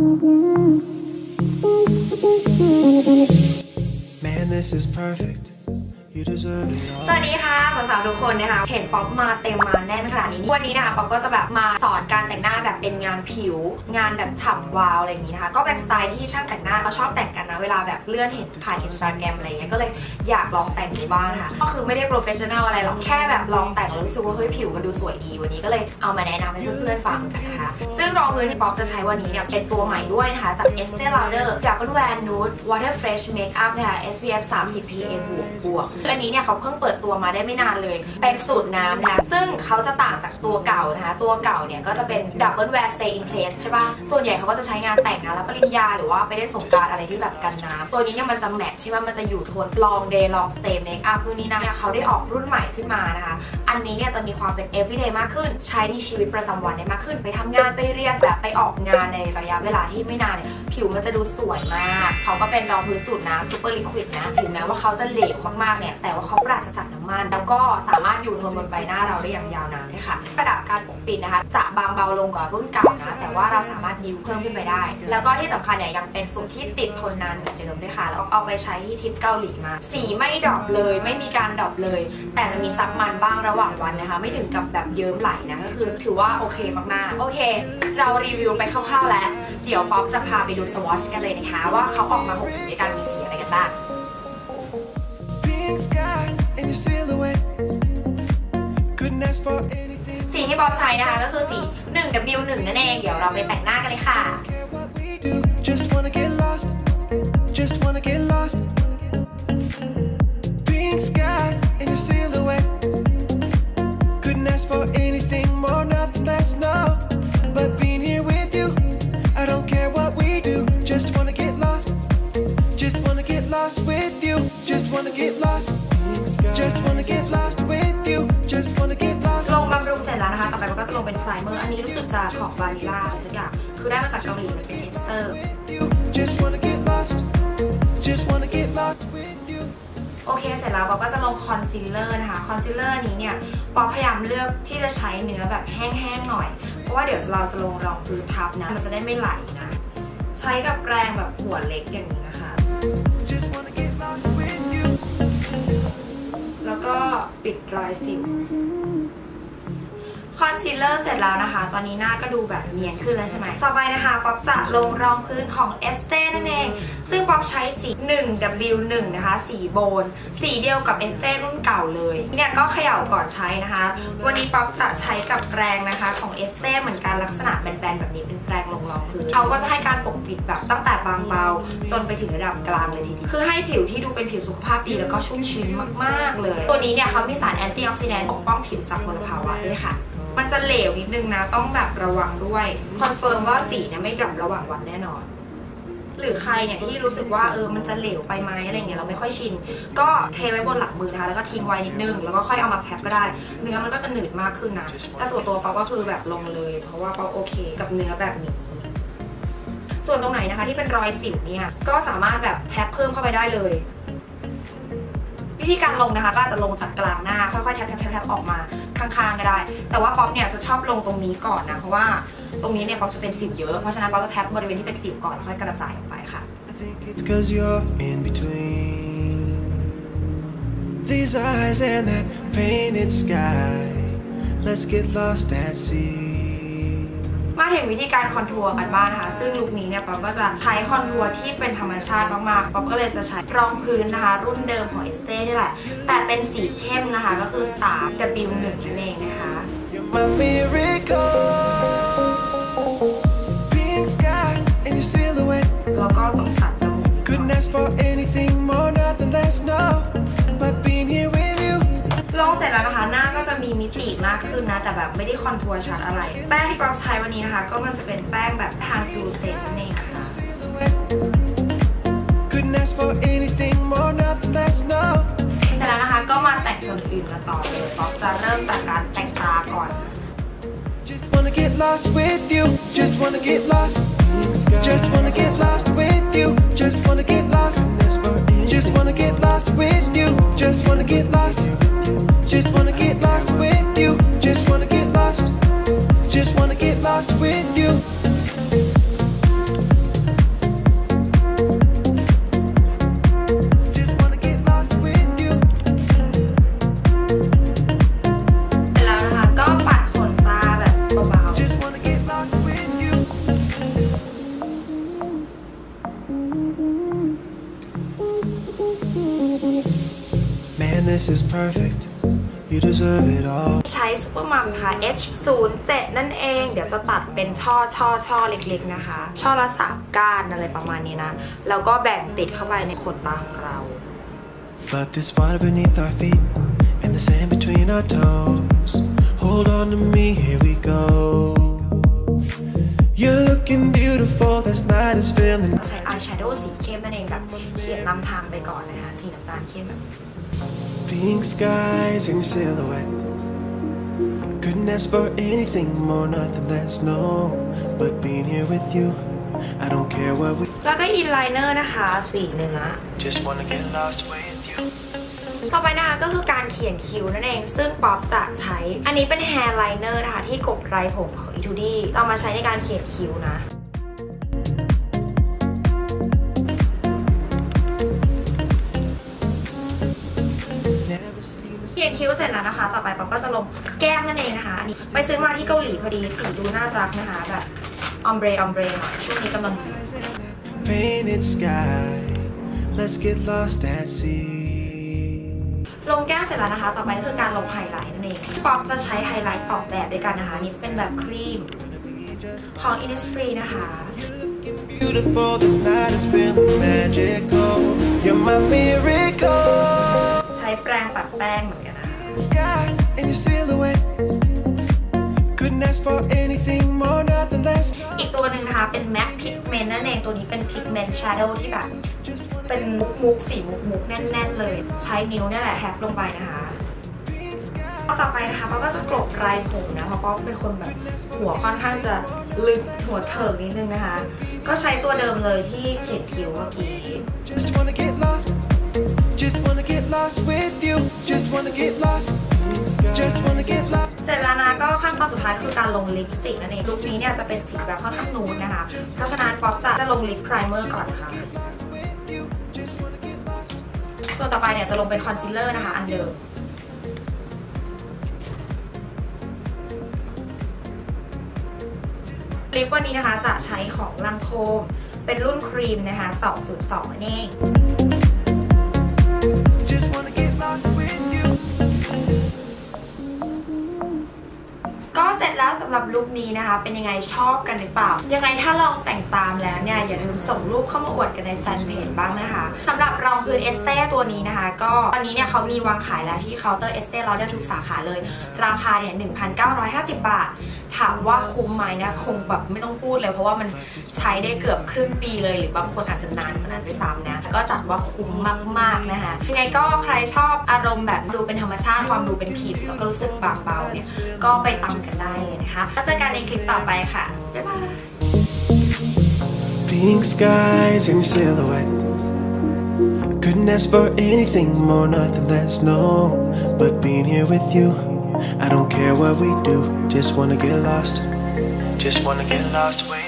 Man, this is perfect. You deserve it all. สวัสดีค่ะสาวๆทุกคนนะคะเห็นป๊อปมาเต็มมาแน่นขนาดนี้วันนี้นะคะป๊อปก็จะแบบมาสอนการแต่งหน้าแบบเป็นงานผิวงานแบบฉ่ำวาวอะไรอย่างนี้นะคะก็เป็นสไตล์ที่ช่างแต่งหน้าเขาชอบแต่งกันนะเวลาแบบเลื่อนเห็นผ่าน Instagram อะไรเงี้ยก็เลยอยากลองแต่งดูบ้างค่ะก็คือไม่ได้โปรเฟชชั่นแนลอะไรหรอกแค่แบบลองแต่งแล้วรู้สึกว่าเฮ้ยผิวมันดูสวยดีวันนี้ก็เลยเอามาแนะนำให้เพื่อนๆฟังกันนะคะซึ่งรองพื้นที่ป๊อปจะใช้วันนี้เนี่ยเป็นตัวใหม่ด้วยนะคะจาก Estee Lauder Double Wear Nude Water Fresh Makeup นะคะ SPF 30 PA บวกอันนี้เนี่ยเขาเพิ่งเปิดตัวมาได้ไม่นานเลยเป็นสูตรน้ำนะซึ่งเขาจะต่างจากตัวเก่านะคะตัวเก่าเนี่ยก็จะเป็น Double Wear Stay in Place ใช่ป่ะส่วนใหญ่เขาก็จะใช้งานแต่งงานรับปริญญาหรือว่าไปเล่นสงกรานต์อะไรที่แบบกันน้ำตัวนี้เนี่ยมันจะแมทใช่ป่ะมันจะอยู่โทนลองเดย์ลองสเตย์เมคอัพนู่นนี่นั่นเขาได้ออกรุ่นใหม่ขึ้นมานะคะอันนี้เนี่ยจะมีความเป็น everyday มากขึ้นใช้ในชีวิตประจำวันได้มากขึ้นไปทำงานไปเรียนแบบไปออกงานในระยะเวลาที่ไม่นานเนี่ยผิวมันจะดูสวยมากเขาก็เป็นรองพื้นสูตรน้ำ Super Liquid นะถึงแม้ว่าเขาจะเหลวมากๆเนี่ยแต่ว่าเขาปราศจากน้ำมันแล้วก็สามารถอยู่ทนบนใบหน้าเราได้อย่างยาวนานด้วยค่ะระดับการปกปิดนะคะจะบางเบาลงกว่ารุ่นเก่านะแต่ว่าเราสามารถดิวเพิ่มขึ้นไปได้แล้วก็ที่สำคัญเนี่ยยังเป็นสูตรที่ติดทนนานเหมือนเดิมด้วยค่ะแล้วเอาไปใช้ที่ทริปเกาหลีมาสีไม่ดรอปเลยไม่มีการดรอปเลยแต่จะมีซับมันบ้างระหว่างวันนะคะไม่ถึงกับแบบเยิ้มไหลนะก็คือถือว่าโอเคมากๆโอเคเรารีวิวไปคร่าวๆแล้วเดี๋ยวป๊อปจะพาไปดูสวอชกันเลยนะคะว่าเขาออกมา6 สีด้วยกันมีสีอะไรกันบ้างสีที่ป๊อปใช้นะคะก็คือสี 1W1 นั่นเองเดี๋ยวเราไปแต่งหน้ากันเลยค่ะลงบำรุงเสร็จแล้วนะคะต่อไปมันก็จะลงเป็นไพรเมอร์อันนี้รู้สึกจะของวานิลาสักอย่างคือได้มาจากเกาหลีมันเป็นเอสเตอร์โอเคเสร็จแล้วป๊อปก็จะลงคอนซีลเลอร์นะคะคอนซีลเลอร์นี้เนี่ยป๊อปพยายามเลือกที่จะใช้เนื้อแบบแห้งๆหน่อยเพราะว่าเดี๋ยวเราจะลงรองพื้นทับนะมันจะได้ไม่ไหลนะใช้กับแรงแบบหัวเล็กอย่างนี้นะคะแล้วก็ปิดรอยสิวคอนซีลเลอร์เสร็จแล้วนะคะตอนนี้หน้าก็ดูแบบเนียนขึ้นแล้วใช่ไหมต่อไปนะคะป๊อปจะลงรองพื้นของเอสเต้นั่นเองซึ่งป๊อปใช้สี 1W1 นะคะสีโบนสีเดียวกับเอสเต้รุ่นเก่าเลยเนี่ยก็เขย่าก่อนใช้นะคะวันนี้ป๊อปจะใช้กับแปรงนะคะของเอสเต้เหมือนกันลักษณะแบนๆแบบนี้เป็นแปรงลงรองพื้นเขาก็จะให้การปกปิดแบบตั้งแต่บางเบาจนไปถึงระดับกลางเลยทีเดียวคือให้ผิวที่ดูเป็นผิวสุขภาพดีแล้วก็ชุ่มชื้นมากๆเลยตัวนี้เนี่ยเขามีสารแอนตี้ออกซิแดนต์ปกป้องผิวจากมลภาวะด้วยค่ะมันจะเหลวนิดนึงนะต้องแบบระวังด้วยคอนเฟิร์มว่าสีเนี่ยไม่ดรอประหว่างวันแน่นอนหรือใครเนี่ยที่รู้สึกว่ามันจะเหลวไปไหมอะไรเงี้ยเราไม่ค่อยชินก็เทไว้บนหลังมือนะคะแล้วก็ทิ้งไว้นิดนึงแล้วก็ค่อยเอามาแคปก็ได้เนื้อมันก็จะหนืดมากขึ้นนะแต่ส่วนตัวป๊อปก็คือแบบลงเลยเพราะว่าป๊อปโอเคกับเนื้อแบบนี้ส่วนตรงไหนนะคะที่เป็นรอยสิวเนี่ยก็สามารถแบบแคปเพิ่มเข้าไปได้เลยวิธีการลงนะคะก็จะลงจากกลางหน้าค่อยๆแทบออกมาข้างๆก็ได้แต่ว่าป๊อปเนี่ยจะชอบลงตรงนี้ก่อนนะเพราะว่าตรงนี้เนี่ยป๊อปจะเป็นสิวเยอะเพราะฉะนั้นป๊อปจะแทบบริเวณที่เป็นสิวก่อนแล้วค่อยกระจายออกไปค่ะมาถึงวิธีการคอนทัวร์กันบ้างนะคะซึ่งลุคนี้เนี่ยป๊อปก็จะใช้คอนทัวร์ที่เป็นธรรมชาติมากๆป๊อปก็เลยจะใช้รองพื้นนะคะรุ่นเดิมของเอสเต้นี่แหละแต่เป็นสีเข้มนะคะก็คือ 3W1 นั่นเองนะคะแล้วก็ต้องสัดจมูกลองเสร็จแล้วนะคะหน้าก็จะมีมิติมากขึ้นนะแต่แบบไม่ได้คอนทัวร์ชัดอะไรแป้งที่ป๊อปใช้วันนี้นะคะก็มันจะเป็นแป้งแบบทานซูเซนนั่นเองค่ะเสร็จแล้วนะคะก็มาแต่งส่วนอื่นกันต่อเลยป๊อปจะเริ่มจากการแต่งตาก่อน This is perfect. You deserve it all. ใช้ Supermom ค่ะ H07 นั่นเองเดี๋ยวจะตัดเป็นช่อเล็กๆนะคะช่อละ3 ก้านอะไรประมาณนี้นะแล้วก็แบ่งติดเข้าไปในขนตาของเรา But this water beneath our feet and the sand between our toes. Hold on to me, here we go. You're looking beautiful. This night is feeling. ใช้ eyeshadow สีเข้มนั่นเองแบบเขียนนำทางไปก่อนนะคะสีน้ำตาลเข้มแบบPink skies in silhouette. Couldn't ask for anything more, nothing less, no. But being here with you, I don't care what we. แล้วก็ eyeliner นะคะสีเนื้อ Just wanna get lost with you. ต่อไปนะคะก็คือการเขียนคิ้วนั่นเองซึ่งป๊อปจะใช้อันนี้เป็น hair liner นะคะที่กบไรผมของ Etudi เอามาใช้ในการเขียนคิ้วนะเขียนคิ้วเสร็จแล้วนะคะต่อไปป๊อปก็จะลงแก้มนั่นเองนะคะอันนี้ไปซื้อมาที่เกาหลีพอดีสีดูน่ารักนะคะแบบออมเบรช่วงนี้กำลังลงแก้มเสร็จแล้วนะคะต่อไปคือการลงไฮไลท์นั่นเองป๊อปจะใช้ไฮไลท์2 แบบด้วยกันนะคะนี่เป็นแบบครีมของ Innisfree นะคะใช้แปรงปัดแป้งเหมือนกันนะคะอีกตัวหนึ่งนะคะเป็น Mac Pigment นั่นเองตัวนี้เป็น Pigment Shadow ที่แบบเป็นมุกๆสีมุกแน่นๆเลยใช้นิ้วนี่แหละแทบลงไปนะคะต่อไปนะคะป๊อปก็จะกลบรายผมนะเพราะป๊อปเป็นคนแบบหัวค่อนข้างจะลึกหัวเถิกนิดนึงนะคะก็ใช้ตัวเดิมเลยที่เขียนคิ้วเมื่อกี้เสร็จแล้วนะก็ขั้นตอนสุดท้ายคือการลงลิปสติกนั่นเองลุคนี้เนี่ยจะเป็นสีแบบค่อนข้างนูนนะคะเพราะฉะนั้นป๊อปจะลงลิปไพรเมอร์ก่อนนะคะส่วนต่อไปเนี่ยจะลงเป็นคอนซีลเลอร์นะคะอันเดิมลิปวันนี้นะคะจะใช้ของลังโคมเป็นรุ่นครีมนะคะ202นั่นเองก็เสร็จแล้วสำหรับลุคนี้นะคะเป็นยังไงชอบกันหรือเปล่ายังไงถ้าลองแต่งตามแล้วเนี่ยอย่าลืมส่งรูปเข้ามาอวดกันในแฟนเพจบ้างนะคะสำหรับรองพื้น Estee ตัวนี้นะคะก็ตอนนี้เนี่ยเขามีวางขายแล้วที่เคาน์เตอร์ Estee Lauder ทุกสาขาเลยราคาเนี่ย 1,950 บาทถามว่าคุ้มไหมนะคงแบบไม่ต้องพูดเลยเพราะว่ามันใช้ได้เกือบครึ่งปีเลยหรือบางคนอาจจะนานกว่านั้นด้วยซ้ำนะก็จัดว่าคุ้มมากๆนะคะยังไงก็ใครชอบอารมณ์แบบดูเป็นธรรมชาติความดูเป็นผิวแล้วก็รู้สึกบางเบาเนี่ยก็ไปตามกันได้เลยนะคะแล้วเจอกันในคลิปต่อไปค่ะบ๊ายบาย Pink skies in silhouette Couldn't ask for anything more nothing less no But being here with you I don't care what we do, just wanna get lost with you.